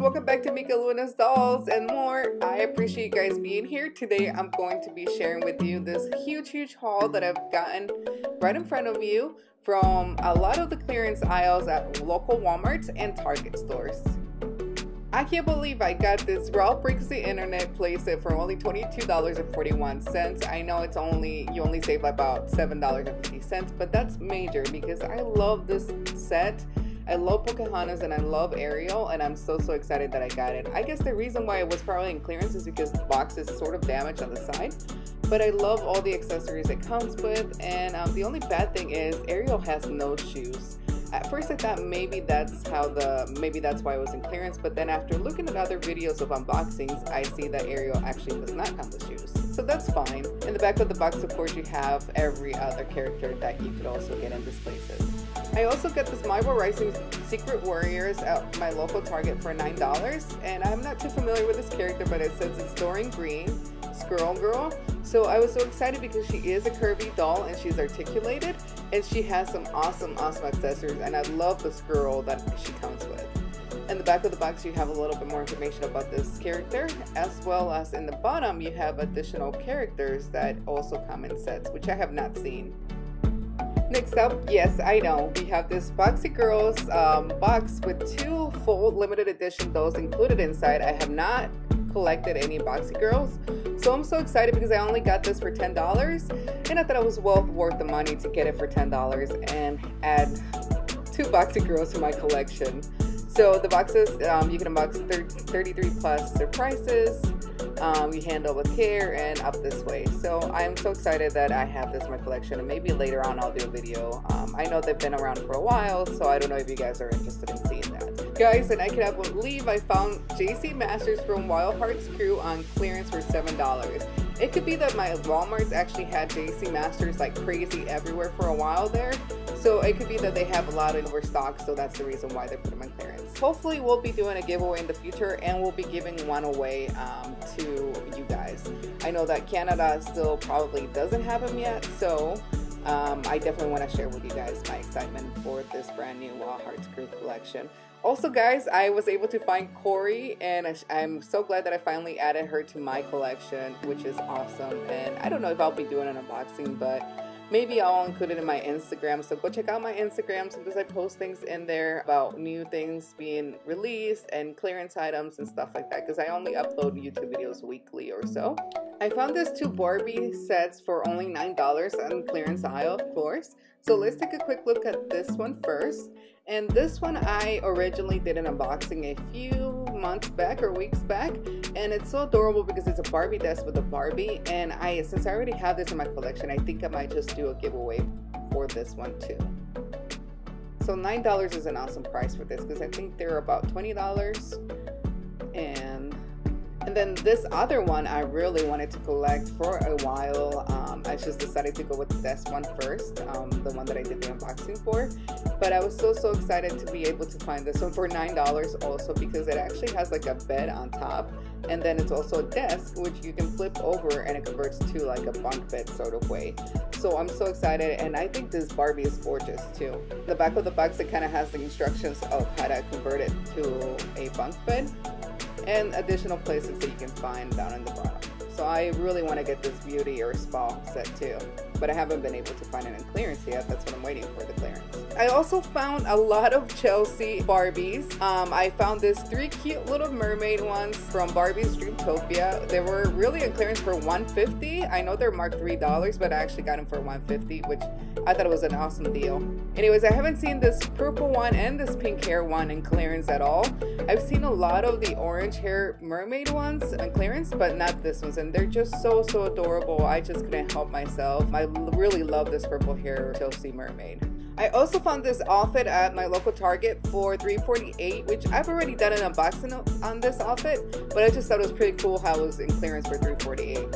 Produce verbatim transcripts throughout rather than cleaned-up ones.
welcome back to Mika Luna's Dolls and More. I appreciate you guys being here. Today I'm going to be sharing with you this huge huge haul that I've gotten right in front of you from a lot of the clearance aisles at local Walmarts and Target stores. I can't believe I got this Ralph Breaks the Internet playset for only twenty-two dollars and forty-one cents. I know it's only, you only save about seven dollars and fifty cents, but that's major because I love this set. I love Pocahontas and I love Ariel, and I'm so so excited that I got it. I guess the reason why it was probably in clearance is because the box is sort of damaged on the side, but I love all the accessories it comes with. And um, the only bad thing is Ariel has no shoes. At first I thought maybe that's how the maybe that's why it was in clearance, but then after looking at other videos of unboxings, I see that Ariel actually does not come with shoes, so that's fine. In the back of the box, of course, you have every other character that you could also get in this playset. I also got this Marvel Rising Secret Warriors at my local Target for nine dollars, and I'm not too familiar with this character, but it says it's Doreen Green, Squirrel Girl. So I was so excited because she is a curvy doll and she's articulated, and she has some awesome awesome accessories, and I love the squirrel that she comes with. In the back of the box you have a little bit more information about this character, as well as in the bottom you have additional characters that also come in sets, which I have not seen. Next up, yes, I know, we have this Boxy Girls um, box with two full limited edition dolls included inside. I have not collected any Boxy Girls, so I'm so excited because I only got this for ten dollars, and I thought it was well worth the money to get it for ten dollars and add two Boxy Girls to my collection. So the boxes, um, you can unbox thirty-three plus surprises, um, you handle with care, and up this way. So I'm so excited that I have this in my collection, and maybe later on I'll do a video. Um, I know they've been around for a while, so I don't know if you guys are interested in seeing that. Guys, and I cannot believe I found J C Masters from Wild Hearts Crew on clearance for seven dollars. It could be that my Walmarts actually had J C Masters like crazy everywhere for a while there, so it could be that they have a lot in overstock, so that's the reason why they put them on clearance. Hopefully we'll be doing a giveaway in the future, and we'll be giving one away um, to you guys. I know that Canada still probably doesn't have them yet, so um, I definitely want to share with you guys my excitement for this brand new Wild Hearts Crew collection. Also guys, I was able to find Corey, and I'm so glad that I finally added her to my collection, which is awesome. And I don't know if I'll be doing an unboxing, but maybe I'll include it in my Instagram, so go check out my Instagram because I post things in there about new things being released and clearance items and stuff like that, because I only upload YouTube videos weekly or so. I found these two Barbie sets for only nine dollars on clearance aisle, of course. So let's take a quick look at this one first. And this one I originally did an unboxing a few months back or weeks back, and it's so adorable because it's a Barbie desk with a Barbie, and I since I already have this in my collection, I think I might just do a giveaway for this one too. So nine dollars is an awesome price for this because I think they're about twenty dollars. And And then this other one I really wanted to collect for a while. Um, I just decided to go with this one first, um, the one that I did the unboxing for. But I was so, so excited to be able to find this one for nine dollars also, because it actually has like a bed on top. And then it's also a desk, which you can flip over and it converts to like a bunk bed sort of way. So I'm so excited, and I think this Barbie is gorgeous too. The back of the box, it kind of has the instructions of how to convert it to a bunk bed, and additional places that you can find down in the bottom. So I really want to get this beauty or spa set too, but I haven't been able to find it in clearance yet. That's what I'm waiting for, the clearance. I also found a lot of Chelsea Barbies. Um, I found these three cute little mermaid ones from Barbie's Dreamtopia. They were really in clearance for one fifty. I know they're marked three dollars, but I actually got them for one fifty, which I thought was an awesome deal. Anyways, I haven't seen this purple one and this pink hair one in clearance at all. I've seen a lot of the orange hair mermaid ones in clearance, but not this one's, and they're just so, so adorable. I just couldn't help myself. I really love this purple hair Chelsea mermaid. I also found this outfit at my local Target for three forty-eight, which I've already done an unboxing on this outfit, but I just thought it was pretty cool how it was in clearance for three forty-eight.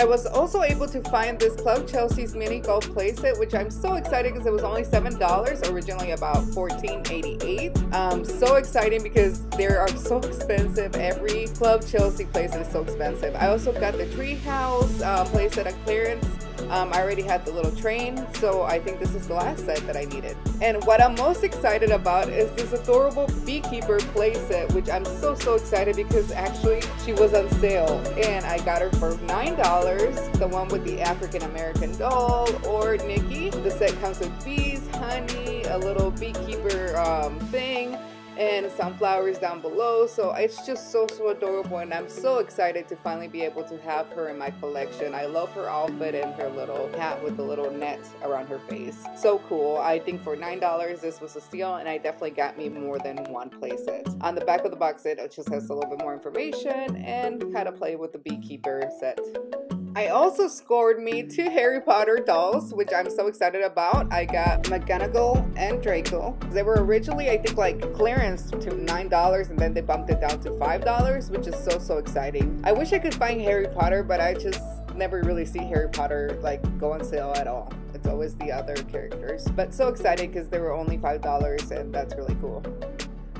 I was also able to find this Club Chelsea's mini golf playset, which I'm so excited because it was only seven dollars, originally about fourteen eighty-eight. Um, so exciting because they are so expensive. Every Club Chelsea playset is so expensive. I also got the Treehouse uh, playset on clearance. Um, I already had the little train, so I think this is the last set that I needed. And what I'm most excited about is this adorable beekeeper play set, which I'm so, so excited because actually she was on sale and I got her for nine dollars. The one with the African-American doll or Nikki. The set comes with bees, honey, a little beekeeper um, thing, and sunflowers down below. So it's just so, so adorable, and I'm so excited to finally be able to have her in my collection. I love her outfit and her little hat with the little net around her face. So cool. I think for nine dollars this was a steal, and I definitely got me more than one playset. On the back of the box set, it just has a little bit more information and how to play with the beekeeper set. I also scored me two Harry Potter dolls, which I'm so excited about. I got McGonagall and Draco. They were originally, I think, like clearance to nine dollars, and then they bumped it down to five dollars, which is so, so exciting. I wish I could find Harry Potter, but I just never really see Harry Potter like go on sale at all. It's always the other characters. But so excited because they were only five dollars, and that's really cool.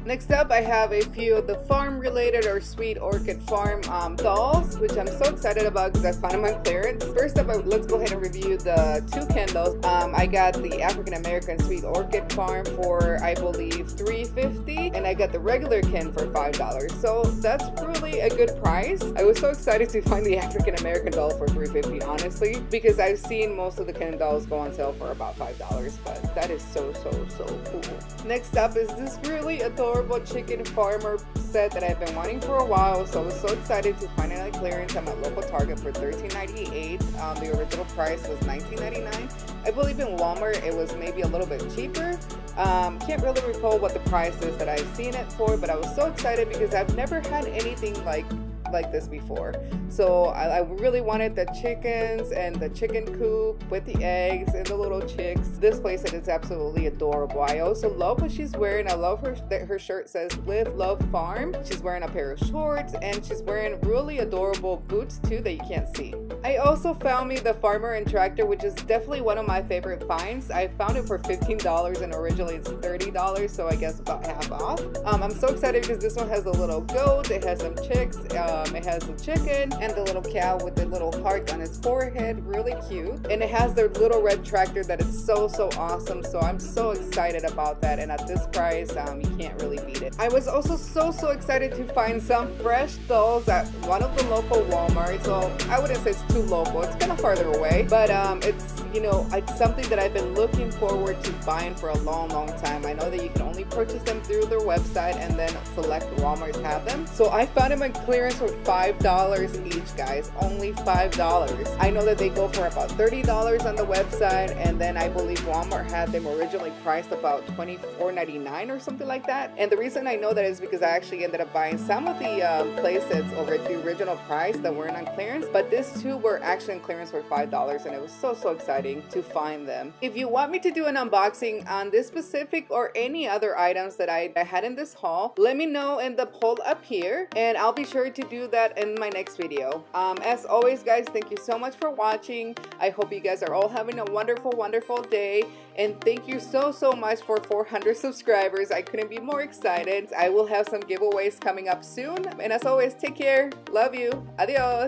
Next up, I have a few of the farm related or Sweet Orchid Farm um, dolls, which I'm so excited about because I found them on clearance. First up, let's go ahead and review the two candles. Um, I got the African American Sweet Orchid Farm for, I believe, three fifty, and I got the regular Ken for five dollars. So that's really a good price. I was so excited to find the African American doll for three fifty, honestly, because I've seen most of the Ken dolls go on sale for about five dollars, but that is so, so, so cool. Next up is this really adorable chicken farmer set that I've been wanting for a while, so I was so excited to find it on clearance. I'm at local Target for thirteen ninety-eight. Um, the original price was nineteen ninety-nine. I believe in Walmart it was maybe a little bit cheaper. Um, can't really recall what the price is that I've seen it for, but I was so excited because I've never had anything like like this before. So I, I really wanted the chickens and the chicken coop with the eggs and the little chicks. This playset is absolutely adorable. I also love what she's wearing. I love her that her shirt says Live Love Farm. She's wearing a pair of shorts, and she's wearing really adorable boots too that you can't see. I also found me the farmer and tractor, which is definitely one of my favorite finds. I found it for fifteen dollars, and originally it's thirty dollars, so I guess about half off. Um, I'm so excited because this one has a little goat, it has some chicks, um, it has a chicken, and the little cow with the little heart on its forehead, really cute. And it has their little red tractor that is so, so awesome, so I'm so excited about that, and at this price, um, you can't really beat it. I was also so, so excited to find some Fresh Dolls at one of the local Walmarts, so I wouldn't say it's too local, it's kind of farther away, but um it's, you know, it's something that I've been looking forward to buying for a long long time. I know that you can only purchase them through their website, and then select Walmarts have them, so I found them on clearance for five dollars each, guys, only five dollars. I know that they go for about thirty dollars on the website, and then I believe Walmart had them originally priced about twenty-four ninety-nine or something like that. And the reason I know that is because I actually ended up buying some of the um, play sets over at the original price that weren't on clearance, but this too were actually in clearance for five dollars, and it was so, so exciting to find them. If you want me to do an unboxing on this specific or any other items that I, I had in this haul, let me know in the poll up here, and I'll be sure to do that in my next video. Um, as always, guys, thank you so much for watching. I hope you guys are all having a wonderful, wonderful day, and thank you so, so much for four hundred subscribers. I couldn't be more excited. I will have some giveaways coming up soon, and as always, take care. Love you. Adios.